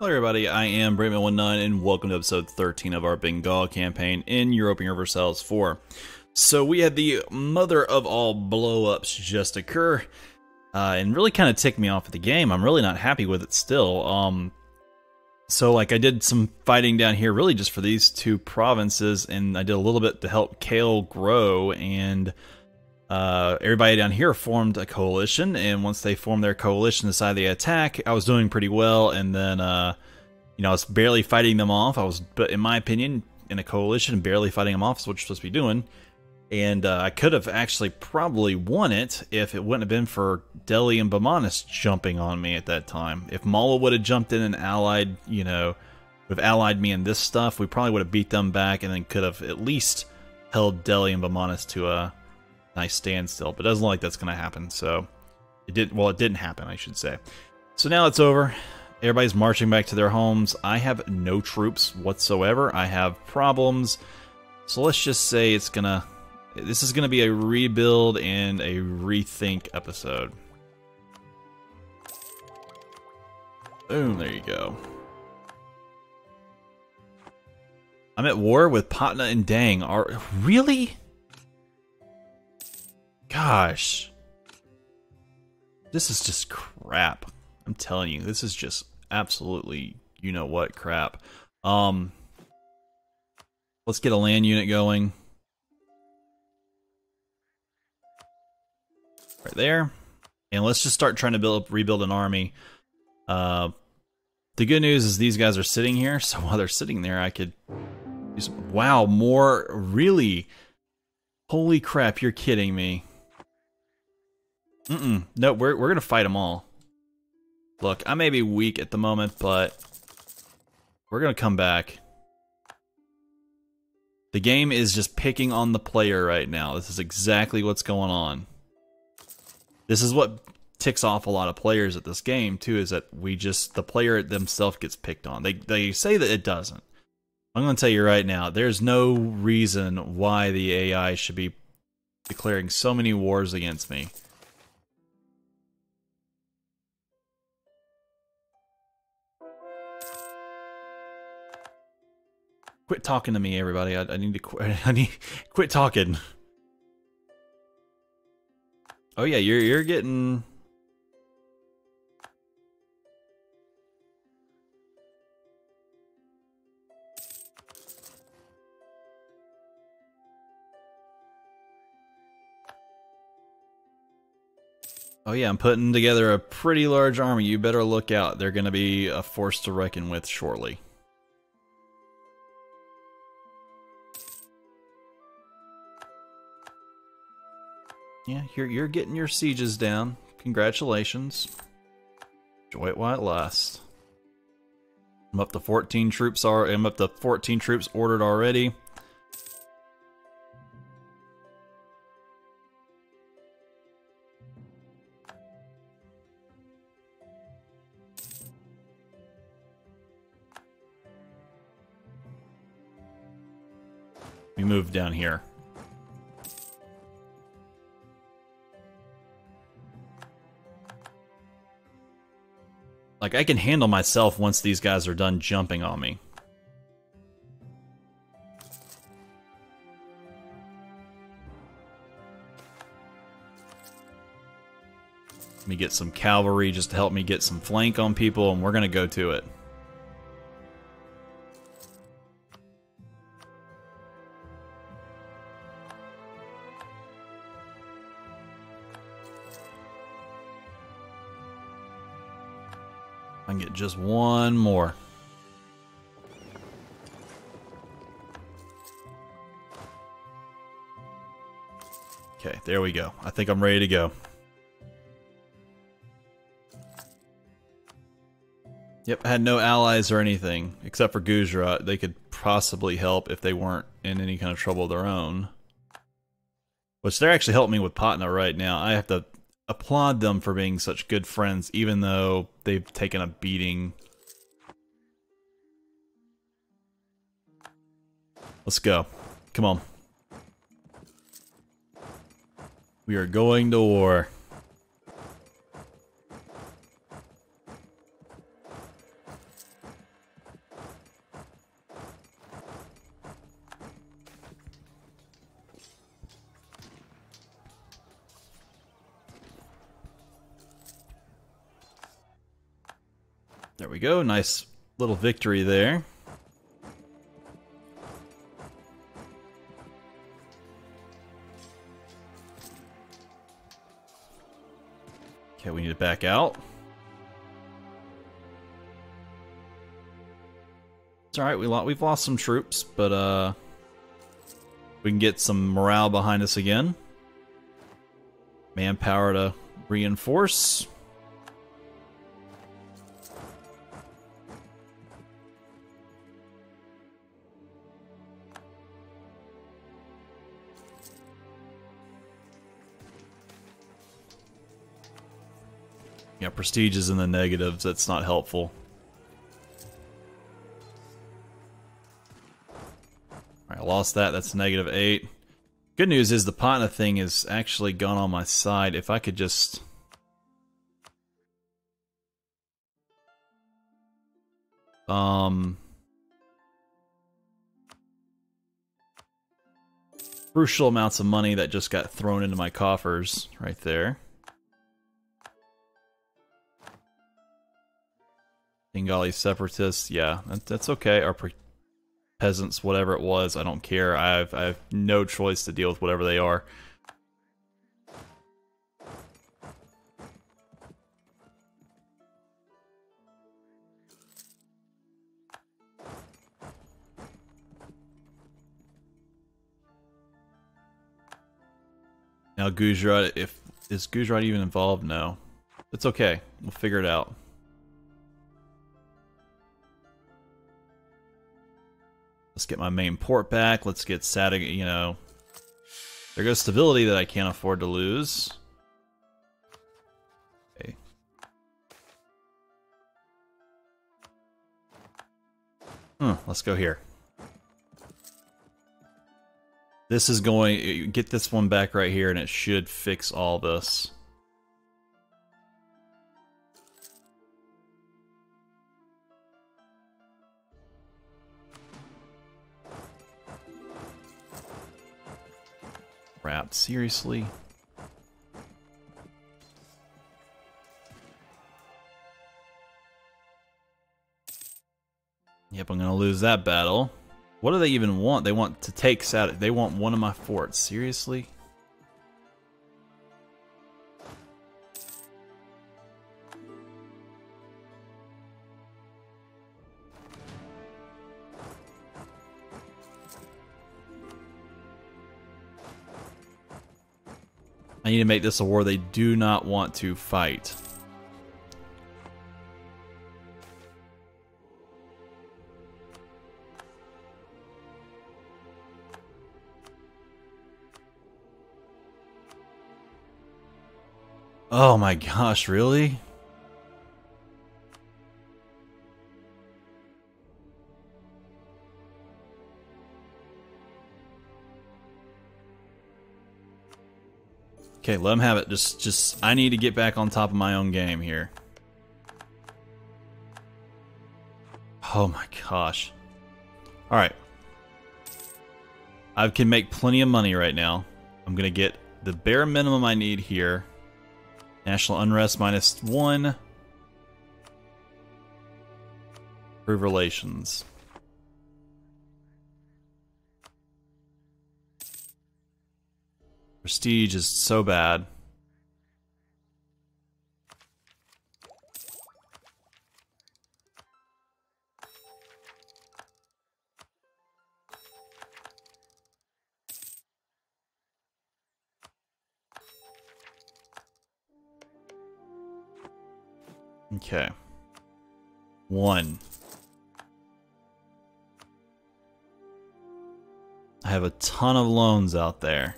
Hello everybody, I am Brantman19 and welcome to episode 13 of our Bengal campaign in Europa Universalis IV. So we had the mother of all blow-ups just occur, and really kind of ticked me off at the game. I'm really not happy with it still. So like I did some fighting down here really just for these two provinces, and I did a little bit to help Kale grow, and everybody down here formed a coalition, and once they formed their coalition, decided they attack. I was doing pretty well, and then, you know, I was barely fighting them off. But in my opinion, in a coalition, barely fighting them off is what you're supposed to be doing. And I could have actually probably won it if it wouldn't have been for Delhi and Bahmani jumping on me at that time. If Malwa would have jumped in and allied, you know, would have allied me in this stuff, we probably would have beat them back, and then could have at least held Delhi and Bahmani to a nice standstill, but it doesn't look like that's gonna happen, so it didn't. Well, it didn't happen, I should say. So now it's over. Everybody's marching back to their homes. I have no troops whatsoever. I have problems. So let's just say it's gonna. This is gonna be a rebuild and a rethink episode. Boom! There you go. I'm at war with Patna and Dang. Are really? Gosh, this is just crap. I'm telling you, this is just absolutely, you know what, crap. Let's get a land unit going. Right there. And let's just start trying to rebuild an army. The good news is these guys are sitting here, so while they're sitting there, I could use, wow, more, really? Holy crap, you're kidding me. No, we're gonna fight them all. Look, I may be weak at the moment, but we're gonna come back. The game is just picking on the player right now. This is exactly what's going on. This is what ticks off a lot of players at this game too, is that we just, the player themselves gets picked on. They say that it doesn't. I'm gonna tell you right now, there's no reason why the AI should be declaring so many wars against me. Quit talking to me, everybody. I need to quit. I need quit talking. Oh yeah, you're getting. Oh yeah, I'm putting together a pretty large army. You better look out. They're going to be a force to reckon with shortly. Yeah, you're getting your sieges down. Congratulations. Enjoy it while it lasts. I'm up to 14 troops. I'm up to 14 troops ordered already. We move down here. Like, I can handle myself once these guys are done jumping on me. Let me get some cavalry just to help me get some flank on people, and we're gonna go to it. Get just one more. Okay, there we go. I think I'm ready to go. Yep, I had no allies or anything except for Gujarat. They could possibly help if they weren't in any kind of trouble of their own. Which they're actually helping me with Patna right now. I have to applaud them for being such good friends, even though they've taken a beating. Let's go. Come on. We are going to war. There we go. Nice little victory there. Okay, we need to back out. It's alright, we've lost some troops, but we can get some morale behind us again. Manpower to reinforce. Yeah, prestige is in the negatives, that's not helpful. Alright, I lost that, that's -8. Good news is the Patna thing is actually gone on my side. If I could just... crucial amounts of money that just got thrown into my coffers right there. Bengali separatists, yeah, that's okay. Our peasants, whatever it was, I don't care. I have no choice to deal with whatever they are. Now Gujarat, is Gujarat even involved? No. It's okay. We'll figure it out. Let's get my main port back. Let's get Sadig, you know. There goes stability that I can't afford to lose. Okay. Let's go here. This is going, get this one back right here and it should fix all this. Crap, seriously? Yep, I'm gonna lose that battle. What do they even want? They want to take Saudi. They want one of my forts. Seriously? I need to make this a war they do not want to fight. Oh my gosh, really? Okay, let them have it. Just I need to get back on top of my own game here. Oh my gosh. All right. I can make plenty of money right now. I'm going to get the bare minimum I need here. National unrest -1. Improve relations. Prestige is so bad. Okay. 1. I have a ton of loans out there.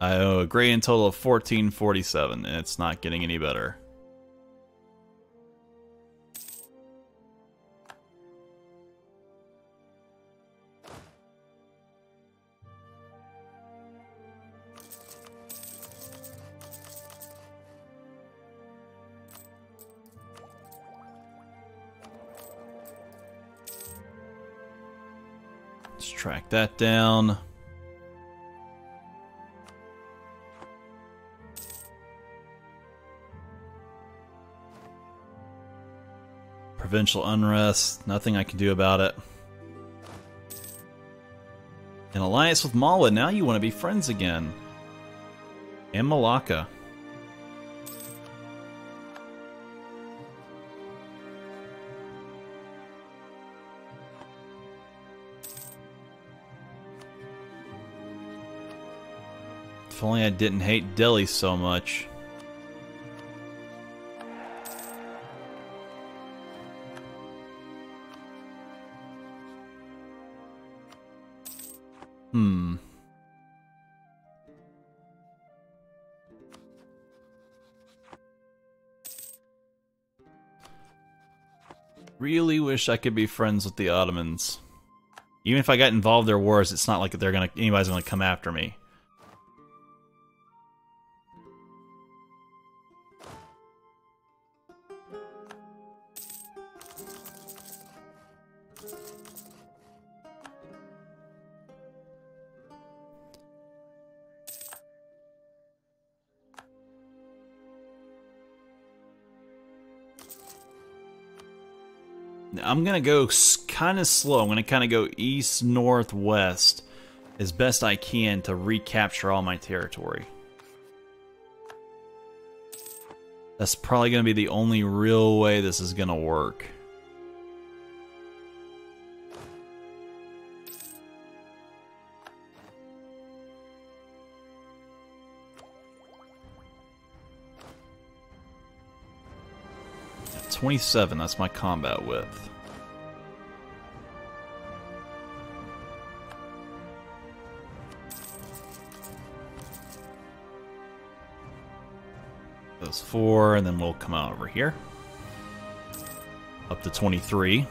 I owe a grand total of 1447, and it's not getting any better. Let's track that down. Provincial unrest, nothing I can do about it. An alliance with Malwa, now you want to be friends again. And Malacca. If only I didn't hate Delhi so much. Really wish I could be friends with the Ottomans. Even if I got involved in their wars, it's not like they're gonna anybody's gonna come after me. I'm gonna go kind of slow. I'm gonna kind of go east, north, west as best I can to recapture all my territory. That's probably gonna be the only real way this is gonna work. At 27, that's my combat width. Those four, and then we'll come out over here. Up to 23.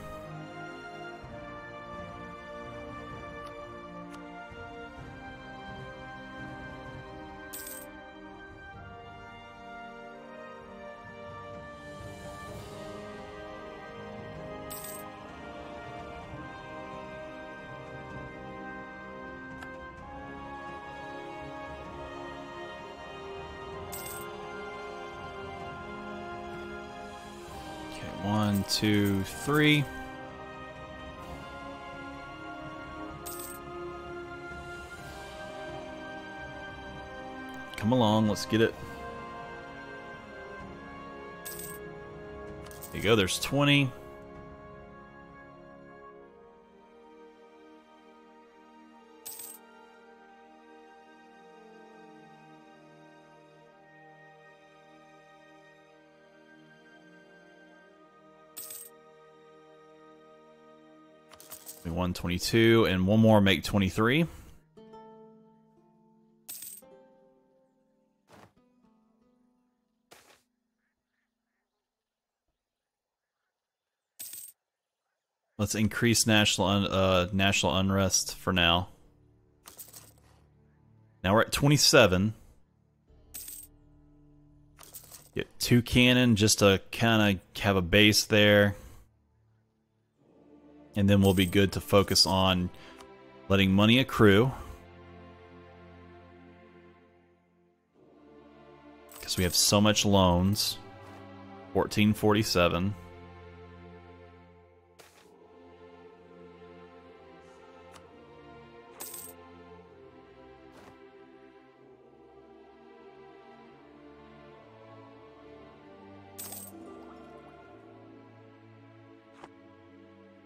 One, two, three. Come along, let's get it. There you go, there's 20. One 22 and one more make 23. Let's increase national unrest for now. Now we're at 27. Get two cannon just to kind of have a base there. And then we'll be good to focus on letting money accrue. Because we have so much loans. 1447.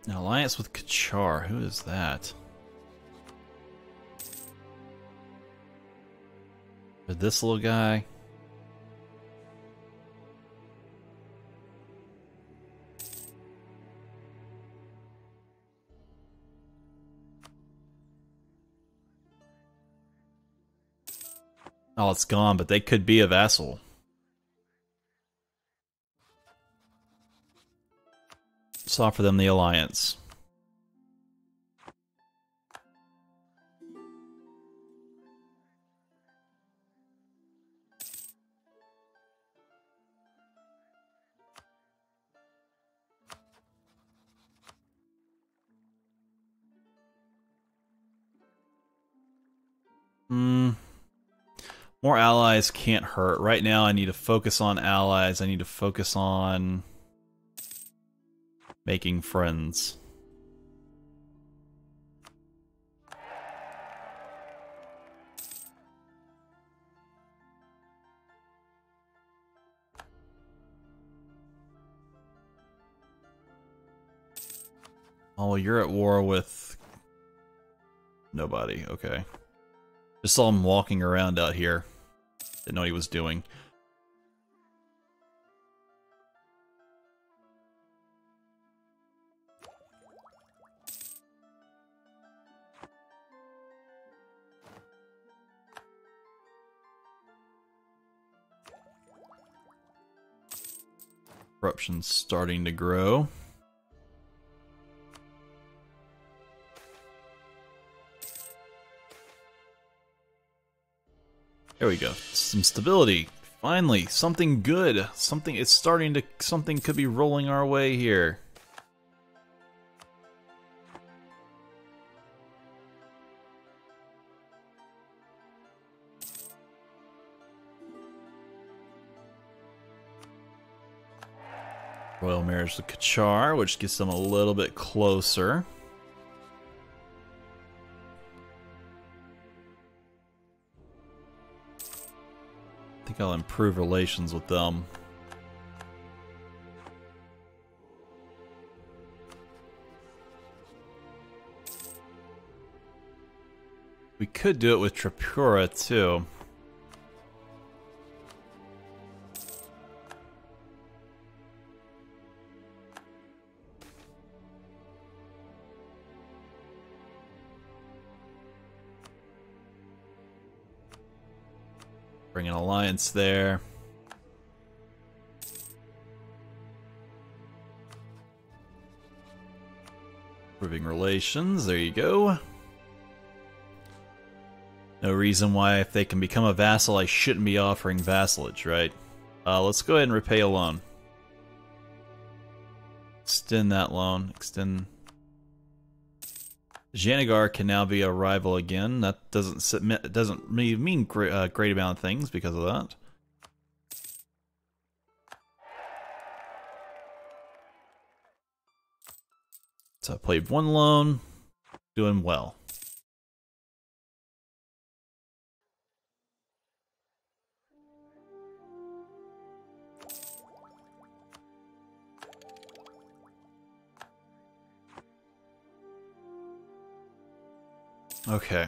An alliance with Kachar, who is that? Or this little guy? Oh, it's gone, but they could be a vassal. Let's offer them the alliance. More allies can't hurt. Right now I need to focus on allies. I need to focus on making friends. Oh, you're at war with nobody. Okay. Just saw him walking around out here. Didn't know what he was doing. Corruption's starting to grow. There we go. Some stability. Finally, something good. Something it's starting to something could be rolling our way here. Royal marriage with Kachar, which gets them a little bit closer. I think I'll improve relations with them. We could do it with Tripura too. Bring an alliance there. Improving relations, there you go. No reason why if they can become a vassal, I shouldn't be offering vassalage, right? Let's go ahead and repay a loan. Extend that loan, extend... Janagar can now be a rival again. That doesn't mean great amount of things because of that. So I played one loan, doing well. Okay.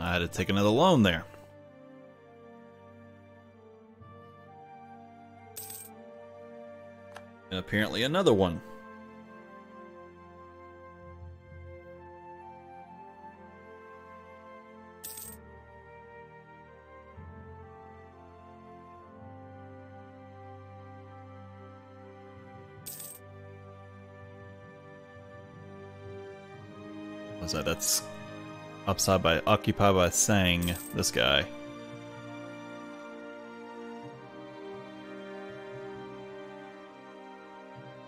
I had to take another loan there. And apparently another one. So that's occupied by Sang, this guy.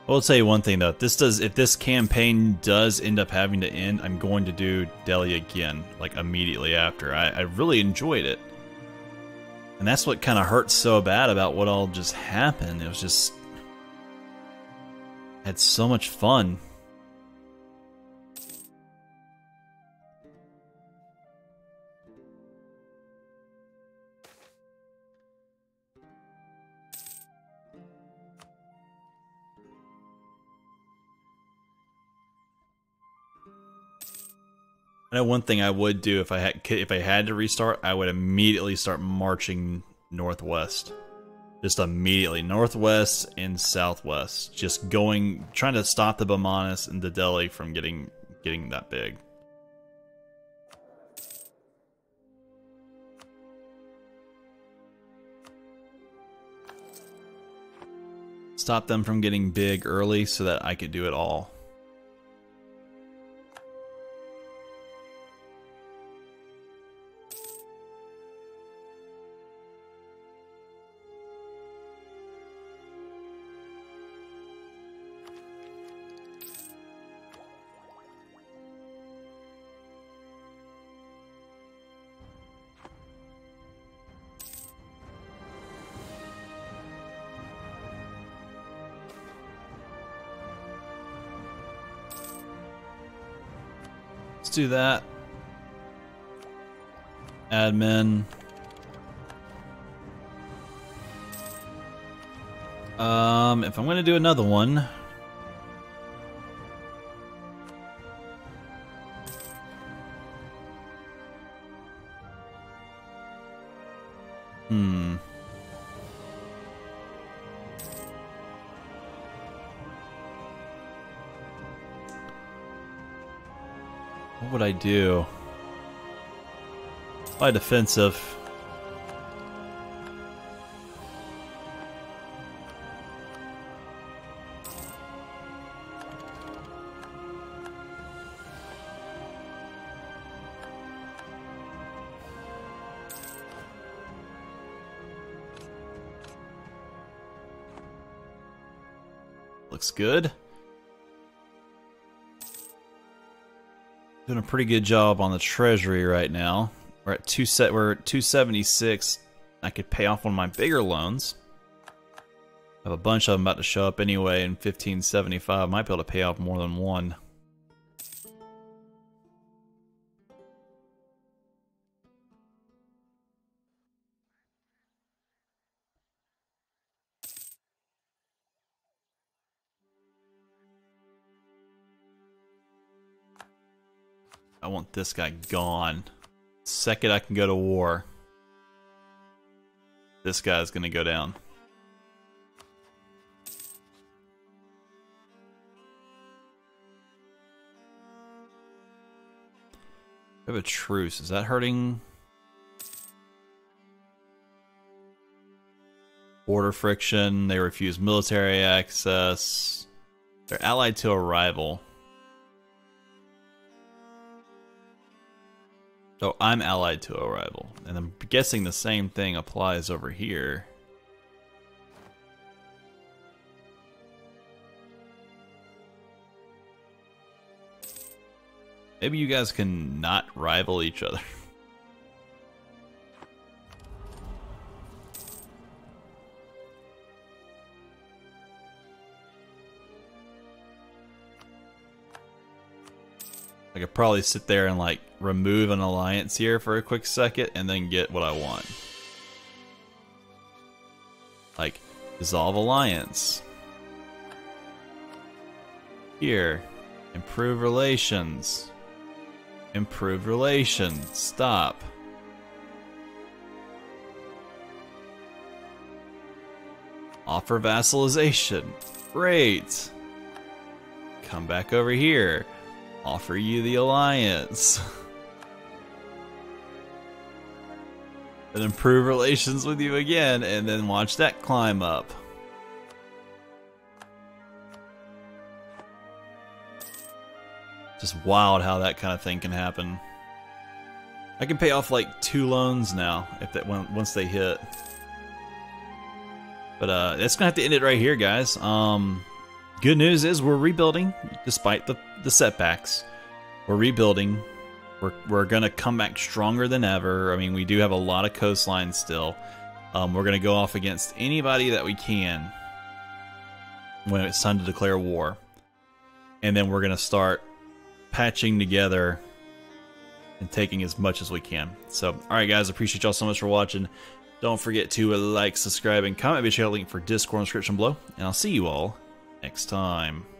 I will tell you one thing though, if this campaign does end up having to end, I'm going to do Delhi again, like immediately after. I really enjoyed it. And that's what kind of hurts so bad about what all just happened. It was just, I had so much fun. I know one thing I would do if I had to restart, I would immediately start marching northwest. Just immediately northwest and southwest, just going, trying to stop the Bahmanis and the Delhi from getting that big. Stop them from getting big early so that I could do it all. Let's do that. Admin. If I'm gonna do another one, what would I do? By defensive. Looks good. Doing a pretty good job on the treasury right now. We're at 276. I could pay off one of my bigger loans. I have a bunch of them about to show up anyway in 1575. Might be able to pay off more than one. I want this guy gone. Second I can go to war, this guy's gonna go down. We have a truce. Is that hurting? Border friction. They refuse military access. They're allied to a rival. So I'm allied to a rival, and I'm guessing the same thing applies over here. Maybe you guys can not rival each other. I could probably sit there and like remove an alliance here for a quick second and then get what I want. Like dissolve alliance. Here. Improve relations. Improve relations. Stop. Offer vassalization. Great. Come back over here. Offer you the alliance. And improve relations with you again, and then watch that climb up. Just wild how that kind of thing can happen. I can pay off like 2 loans now if that once they hit. But that's gonna have to end it right here, guys. Good news is we're rebuilding, despite the setbacks. We're rebuilding. We're gonna come back stronger than ever. I mean, we do have a lot of coastlines still. We're gonna go off against anybody that we can when it's time to declare war, and then we're gonna start patching together and taking as much as we can. So, all right, guys, appreciate y'all so much for watching. Don't forget to like, subscribe, and comment. Be sure to link for Discord in the description below, and I'll see you all next time.